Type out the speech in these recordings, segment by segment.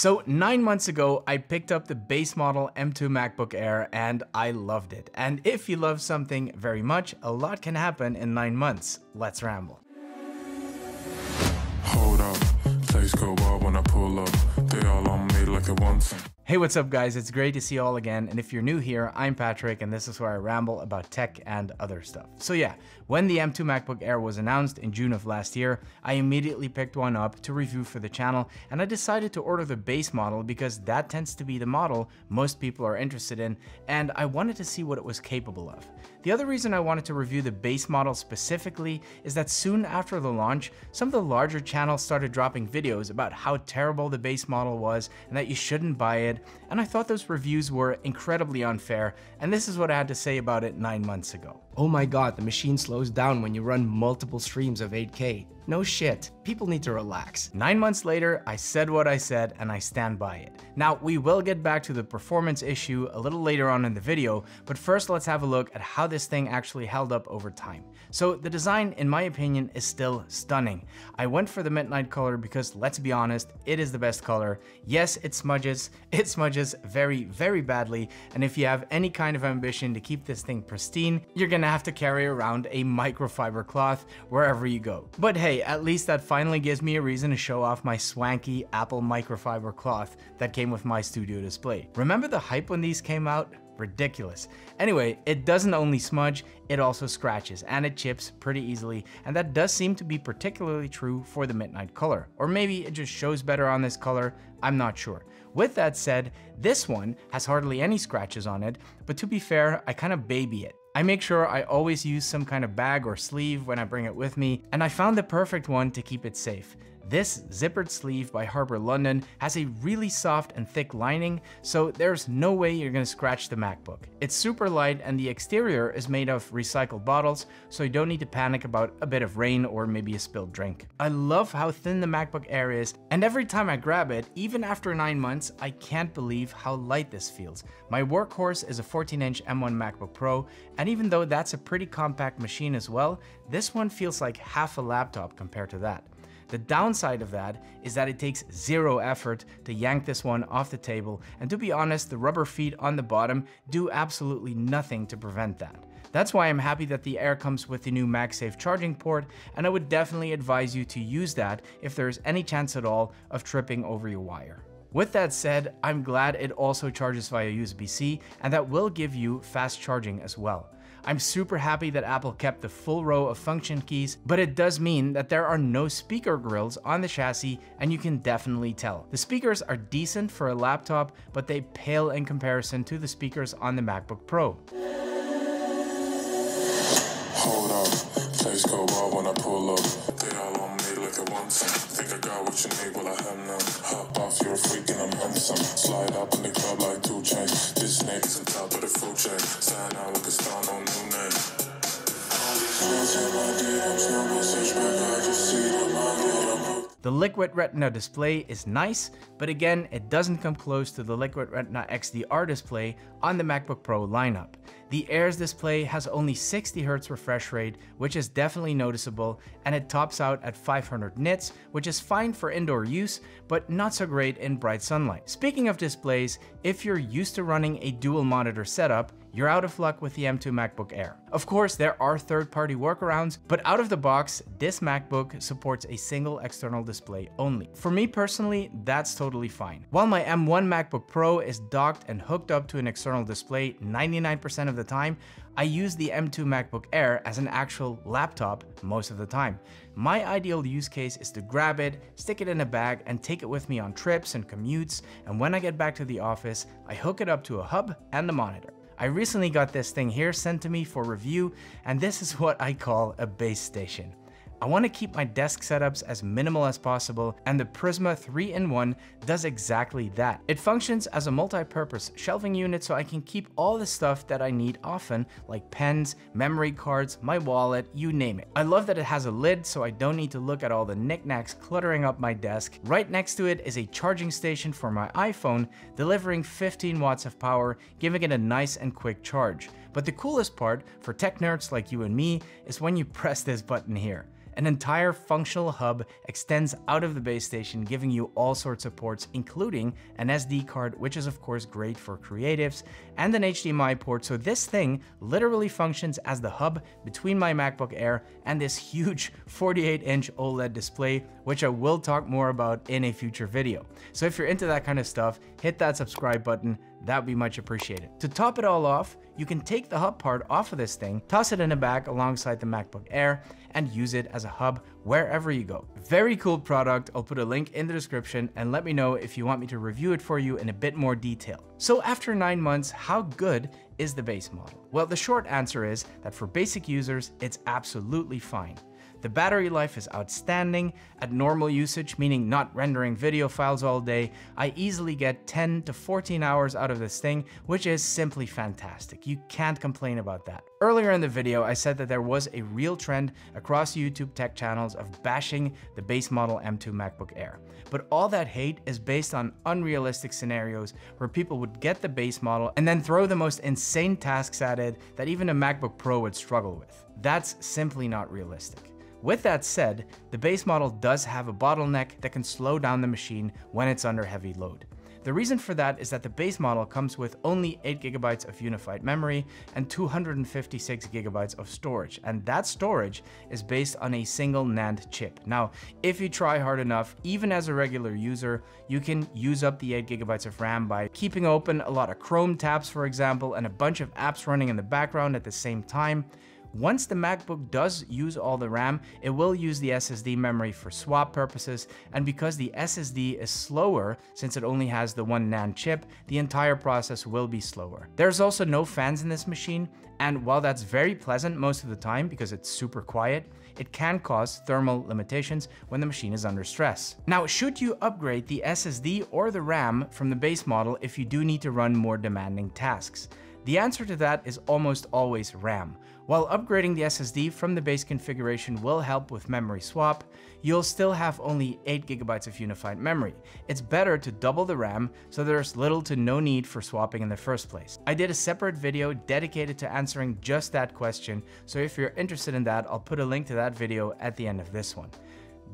So 9 months ago, I picked up the base model M2 MacBook Air and I loved it. And if you love something very much, a lot can happen in 9 months. Let's ramble. Hold up, place go wild when I pull up, they all on me like it wants. Hey, what's up guys? It's great to see you all again. And if you're new here, I'm Patrick and this is where I ramble about tech and other stuff. So yeah, when the M2 MacBook Air was announced in June of last year, I immediately picked one up to review for the channel and I decided to order the base model because that tends to be the model most people are interested in and I wanted to see what it was capable of. The other reason I wanted to review the base model specifically is that soon after the launch, some of the larger channels started dropping videos about how terrible the base model was and that you shouldn't buy it. And I thought those reviews were incredibly unfair, and this is what I had to say about it 9 months ago. Oh my god, the machine slows down when you run multiple streams of 8K. No shit, people need to relax. 9 months later, I said what I said and I stand by it. Now, we will get back to the performance issue a little later on in the video, but first let's have a look at how this thing actually held up over time. So the design, in my opinion, is still stunning. I went for the midnight color because let's be honest, it is the best color. Yes, it smudges very, very badly. And if you have any kind of ambition to keep this thing pristine, you're gonna have to carry around a microfiber cloth wherever you go. But hey, at least that finally gives me a reason to show off my swanky Apple microfiber cloth that came with my studio display. Remember the hype when these came out? Ridiculous. Anyway, it doesn't only smudge, it also scratches and it chips pretty easily. And that does seem to be particularly true for the midnight color. Or maybe it just shows better on this color, I'm not sure. With that said, this one has hardly any scratches on it, but to be fair, I kind of baby it. I make sure I always use some kind of bag or sleeve when I bring it with me, and I found the perfect one to keep it safe. This zippered sleeve by Harber London has a really soft and thick lining, so there's no way you're gonna scratch the MacBook. It's super light and the exterior is made of recycled bottles, so you don't need to panic about a bit of rain or maybe a spilled drink. I love how thin the MacBook Air is, and every time I grab it, even after 9 months, I can't believe how light this feels. My workhorse is a 14-inch M1 MacBook Pro, and even though that's a pretty compact machine as well, this one feels like half a laptop compared to that. The downside of that is that it takes zero effort to yank this one off the table, and to be honest, the rubber feet on the bottom do absolutely nothing to prevent that. That's why I'm happy that the Air comes with the new MagSafe charging port, and I would definitely advise you to use that if there's any chance at all of tripping over your wire. With that said, I'm glad it also charges via USB-C, and that will give you fast charging as well. I'm super happy that Apple kept the full row of function keys, but it does mean that there are no speaker grills on the chassis, and you can definitely tell. The speakers are decent for a laptop, but they pale in comparison to the speakers on the MacBook Pro. Hold up, things go wild when I pull up. They all on me like it once. Think I got what you need, well I have none. Hop off, you're a freak and I'm handsome. Slide up in the club like 2 Chainz. This nigga's on top of the food chain. Sign out like a star, no new name. All these words in my DMs, no message back. I just see them, I get them. The Liquid Retina display is nice, but again, it doesn't come close to the Liquid Retina XDR display on the MacBook Pro lineup. The Air's display has only 60Hz refresh rate, which is definitely noticeable, and it tops out at 500 nits, which is fine for indoor use, but not so great in bright sunlight. Speaking of displays, if you're used to running a dual monitor setup, you're out of luck with the M2 MacBook Air. Of course, there are third-party workarounds, but out of the box, this MacBook supports a single external display only. For me personally, that's totally fine. While my M1 MacBook Pro is docked and hooked up to an external display 99% of the time, I use the M2 MacBook Air as an actual laptop most of the time. My ideal use case is to grab it, stick it in a bag, and take it with me on trips and commutes, and when I get back to the office, I hook it up to a hub and a monitor. I recently got this thing here sent to me for review, and this is what I call a base station. I want to keep my desk setups as minimal as possible, and the Prisma 3-in-1 does exactly that. It functions as a multi-purpose shelving unit so I can keep all the stuff that I need often, like pens, memory cards, my wallet, you name it. I love that it has a lid so I don't need to look at all the knickknacks cluttering up my desk. Right next to it is a charging station for my iPhone, delivering 15 watts of power, giving it a nice and quick charge. But the coolest part, for tech nerds like you and me, is when you press this button here. An entire functional hub extends out of the base station, giving you all sorts of ports, including an SD card, which is of course great for creatives, and an HDMI port. So this thing literally functions as the hub between my MacBook Air and this huge 48-inch OLED display, which I will talk more about in a future video. So if you're into that kind of stuff, hit that subscribe button. That'd be much appreciated. To top it all off, you can take the hub part off of this thing, toss it in the back alongside the MacBook Air, and use it as a hub wherever you go. Very cool product. I'll put a link in the description and let me know if you want me to review it for you in a bit more detail. So after 9 months, how good is the base model? Well, the short answer is that for basic users, it's absolutely fine. The battery life is outstanding. At normal usage, meaning not rendering video files all day, I easily get 10 to 14 hours out of this thing, which is simply fantastic. You can't complain about that. Earlier in the video, I said that there was a real trend across YouTube tech channels of bashing the base model M2 MacBook Air. But all that hate is based on unrealistic scenarios where people would get the base model and then throw the most insane tasks at it that even a MacBook Pro would struggle with. That's simply not realistic. With that said, the base model does have a bottleneck that can slow down the machine when it's under heavy load. The reason for that is that the base model comes with only 8 GB of unified memory and 256 GB of storage, and that storage is based on a single NAND chip. Now, if you try hard enough, even as a regular user, you can use up the 8 GB of RAM by keeping open a lot of Chrome tabs, for example, and a bunch of apps running in the background at the same time. Once the MacBook does use all the RAM, it will use the SSD memory for swap purposes, and because the SSD is slower, since it only has the one NAND chip, the entire process will be slower. There's also no fans in this machine, and while that's very pleasant most of the time because it's super quiet, it can cause thermal limitations when the machine is under stress. Now, should you upgrade the SSD or the RAM from the base model if you do need to run more demanding tasks? The answer to that is almost always RAM. While upgrading the SSD from the base configuration will help with memory swap, you'll still have only 8 GB of unified memory. It's better to double the RAM, so there's little to no need for swapping in the first place. I did a separate video dedicated to answering just that question, so if you're interested in that, I'll put a link to that video at the end of this one.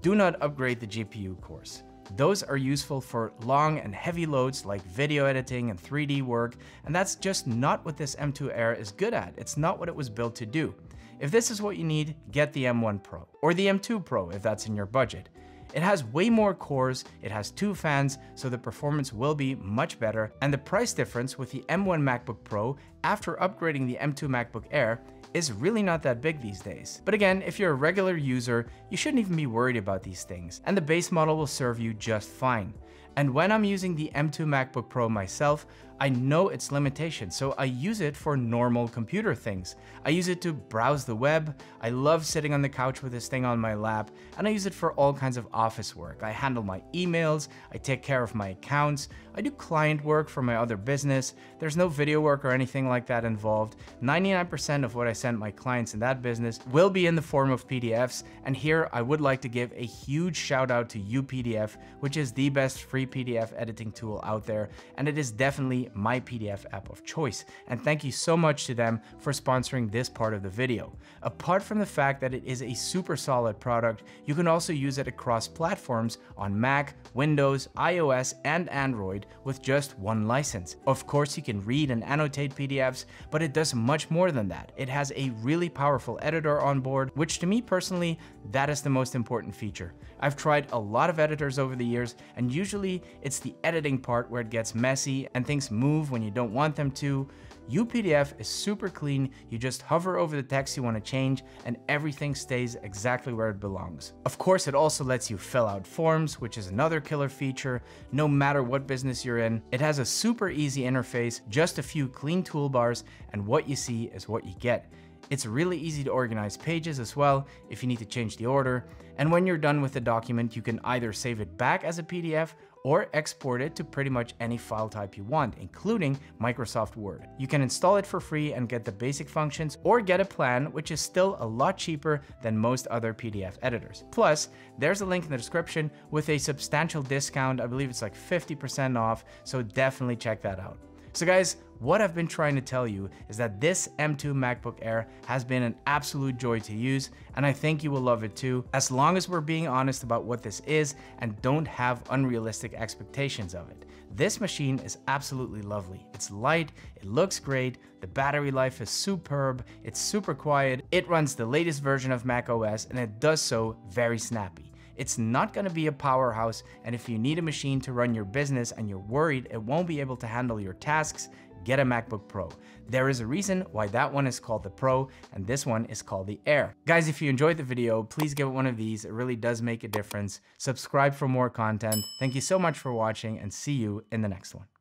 Do not upgrade the GPU cores. Those are useful for long and heavy loads like video editing and 3D work, and that's just not what this M2 Air is good at. It's not what it was built to do. If this is what you need, get the M1 Pro, or the M2 Pro if that's in your budget. It has way more cores, it has 2 fans, so the performance will be much better, and the price difference with the M1 MacBook Pro after upgrading the M2 MacBook Air is really not that big these days. But again, if you're a regular user, you shouldn't even be worried about these things, and the base model will serve you just fine. And when I'm using the M2 MacBook Pro myself, I know its limitations, so I use it for normal computer things. I use it to browse the web, I love sitting on the couch with this thing on my lap, and I use it for all kinds of office work. I handle my emails, I take care of my accounts, I do client work for my other business. There's no video work or anything like that involved. 99% of what I send my clients in that business will be in the form of PDFs, and here I would like to give a huge shout out to UPDF, which is the best free PDF editing tool out there, and it is definitely my PDF app of choice, and thank you so much to them for sponsoring this part of the video. Apart from the fact that it is a super solid product, you can also use it across platforms on Mac, Windows, iOS, and Android with just one license. Of course, you can read and annotate PDFs, but it does much more than that. It has a really powerful editor on board, which to me personally, that is the most important feature. I've tried a lot of editors over the years, and usually it's the editing part where it gets messy and things move when you don't want them to. UPDF is super clean. You just hover over the text you want to change and everything stays exactly where it belongs. Of course, it also lets you fill out forms, which is another killer feature. No matter what business you're in, it has a super easy interface, just a few clean toolbars, and what you see is what you get. It's really easy to organize pages as well if you need to change the order. And when you're done with the document, you can either save it back as a PDF or export it to pretty much any file type you want, including Microsoft Word. You can install it for free and get the basic functions, or get a plan, which is still a lot cheaper than most other PDF editors. Plus, there's a link in the description with a substantial discount. I believe it's like 50% off, so definitely check that out. So guys, What I've been trying to tell you is that this M2 MacBook Air has been an absolute joy to use, and I think you will love it too, as long as we're being honest about what this is and don't have unrealistic expectations of it. This machine is absolutely lovely. It's light, it looks great, the battery life is superb, it's super quiet, it runs the latest version of macOS, and it does so very snappy. It's not gonna be a powerhouse, and if you need a machine to run your business and you're worried it won't be able to handle your tasks, get a MacBook Pro. There is a reason why that one is called the Pro and this one is called the Air. Guys, if you enjoyed the video, please give it one of these. It really does make a difference. Subscribe for more content. Thank you so much for watching, and see you in the next one.